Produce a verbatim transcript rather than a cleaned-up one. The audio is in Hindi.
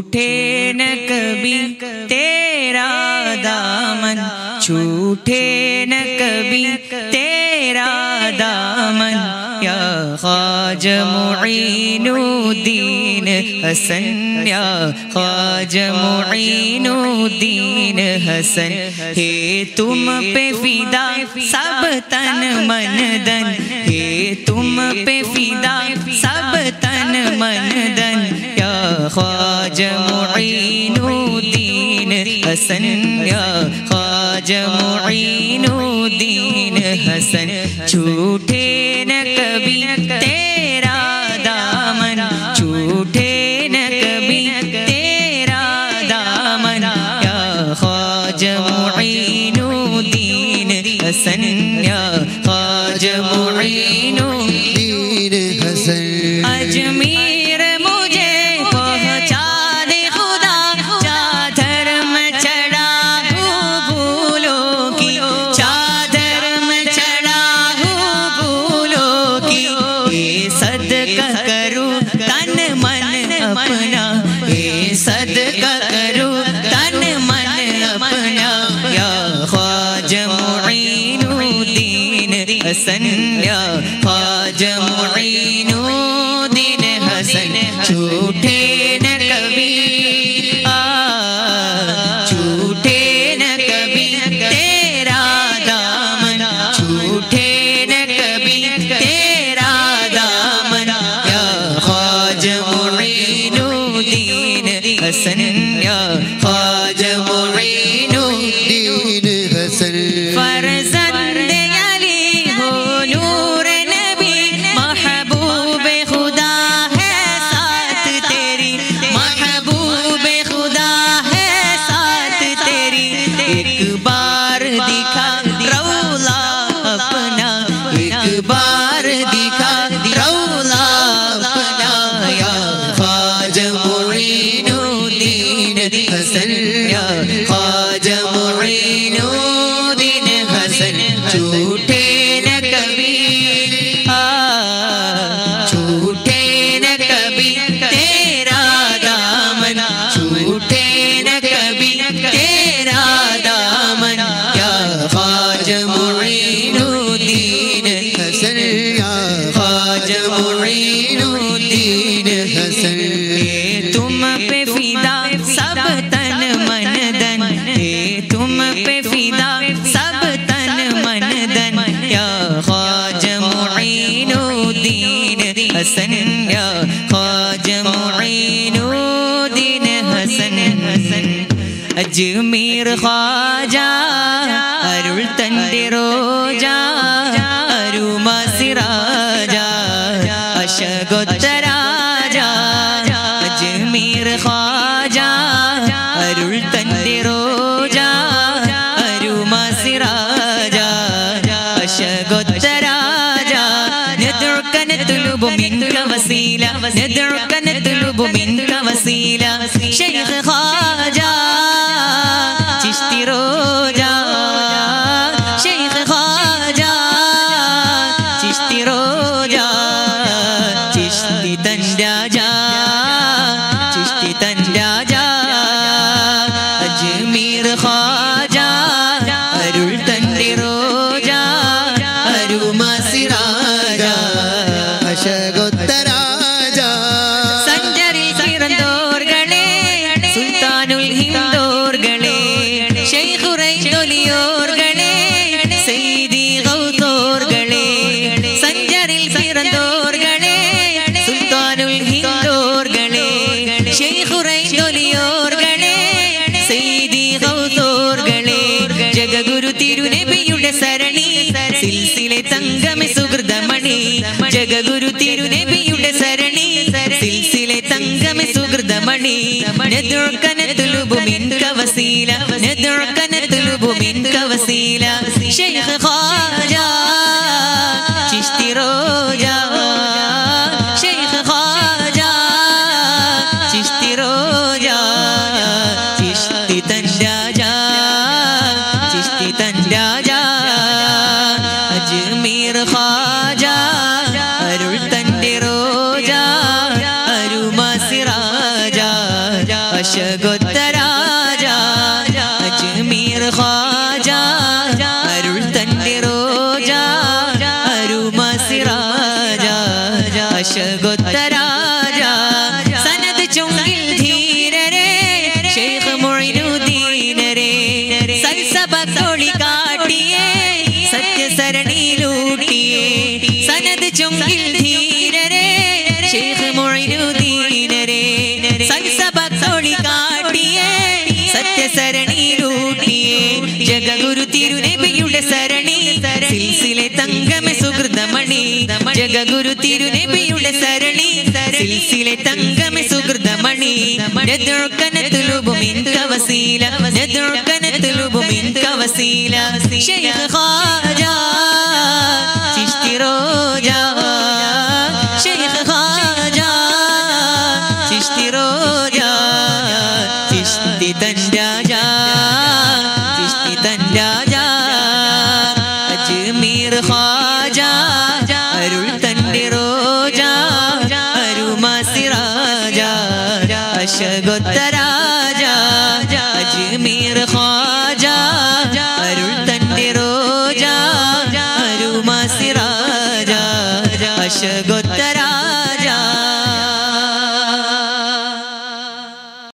छूटे न कभी तेरा दामन, छूटे न कभी तेरा दामन। या ख्वाजा मुइनुद्दीन हसन, या ख्वाजा मुइनुद्दीन हसन, हे तुम पे फिदा सब तन मन धन, हे तुम पे फिदा सब तन मन धन। या ख्वाजा मुइनुद्दीन हसन, या ख्वाजा मुइनुद्दीन हसन, छूटे न कभी तेरा दामन, छूटे न कभी तेरा दामन। या ख्वाजा मुइनुद्दीन हसन, या ख्वाजा मुइनुद्दीन हसन। अजमेर मुझे पहुँचा दे खुदा, चादर में चढ़ा हूँ फूलों की, चादर में चढ़ा हूँ फूलों की। ये सदका करूँ तन मन अपना, ये सदका करूँ तन मन अपना। या ख्वाजा मुइनुद्दीन हसन, या ख्वाजा मुइनुद्दीन हसन, छूटे न कभी आ, छूटे न कभी तेरा दामन, छूटे न कभी तेरा दामन। या ख्वाजा मुइनुद्दीन हसन, या ख्वाजा मुइनुद्दीन हसन। फरज़ंदे अली हो नूर नबी, महबूबे खुदा है साथ तेरी, महबूबे खुदा है साथ तेरी। एक बार दिखा रौला अपना, एक बार दिखा रौला अपना। या ख्वाजा मुइनुद्दीन हसन, या ख्वाजा मुइनुद्दीन हसन, छूटे न कभी आ, छूटे न कभी तेरा दामन, छूटे न कभी तेरा दामन। या ख्वाजा मुइनुद्दीन हसन, या ख्वाजा मुइनुद्दीन हसन, तुम पे फिदा सब तन मन धन, हे तुम पे फिदा सब तन मन धन। या ख्वाजा मुइनुद्दीन हसन, या ख्वाजा मुइनुद्दीन हसन। अजमेर ख्वाजा अरुल तंदे रोजा, अरुमा सिराजा अशगोतराजा। अजमेर ख्वाजा अरुल तंदे रोजा, अरुमा सिराजा अशगोतराजा। ندعوك نطلب منك وسيلة, ندعوك نطلب منك وسيلة, شيخ خواجة चिश्ती रोजा, शेख ख्वाजा चिश्ती रोजा। चिश्ती तंजा जा, चिश्ती तंजा जा, अजमेर ख्वाजा अरुल तंदे रोजा, अरुमा सिराजा अशगोतराजा। संजरी किरंदोर गणे सुल्तानुल हिंदोर गणे, शेख रैदोलियोर गणे सईदी गौतोर गणे। संजरिल किरंदोर गणे सुल्तानुल हिंदोर गणे, शेख रैदोलियोर गणे सईदी गौतोर गणे। जगगुरु तिरुनेबियुडे सरणी सिलसिले संगम सुकृतमणि, जगगुरु तिरुनेबियुडे सरणी सिलसिले संगम सुकृतमणि। नदुर्कनतुलुबु मिनक वसीला, नदुर्कनतुलुबु मिनक वसीला, शेख ख्वाजा चिश्ती रोजा, शेख ख्वाजा चिश्ती रोजा। चिश्ती तंजा जा, चिश्ती तंजा जा, अजमेर ख्वाजा अरुल तंदे रोजा, अरुमा सिराजा। शगो तराजा अजमेर ख्वाजा अरुल तंडे रोजा अरुमा सिराजा शगो तराजा सनद चुंगिल धीर रे शेख मुइनुद्दीन रे सर सबक थोड़ी काटिए सत्य सरणी लूटिए सनद चुंगिल धीर रे शेख मुइनुद्दीन रे सर सबक थोड़ी काटिए सत्य सरणी लूटिए जग गुरु तिरुनेबियुड सरणी सिलसिले तंग में सुकृतमणि जग गुरु तिरुनेबियुड सरणी सिलसिले तंग में सुकृतमणि नदुकन तुलुबु मिनका वसीला नदुकन तुलुबु मिनका वसीला शेख ख्वाजा चिश्ती रोजा शेख ख्वाजा चिश्ती रोजा चिश्ती तंडा जा चिश्ती तंडा जा अजमेर ख्वाजा अरुल तंडे रोजा अरुमा सिराजा अशगो तराजा अजमेर ख्वाजा अरुल तंडे रोजा अरुमा सिराजा अशगो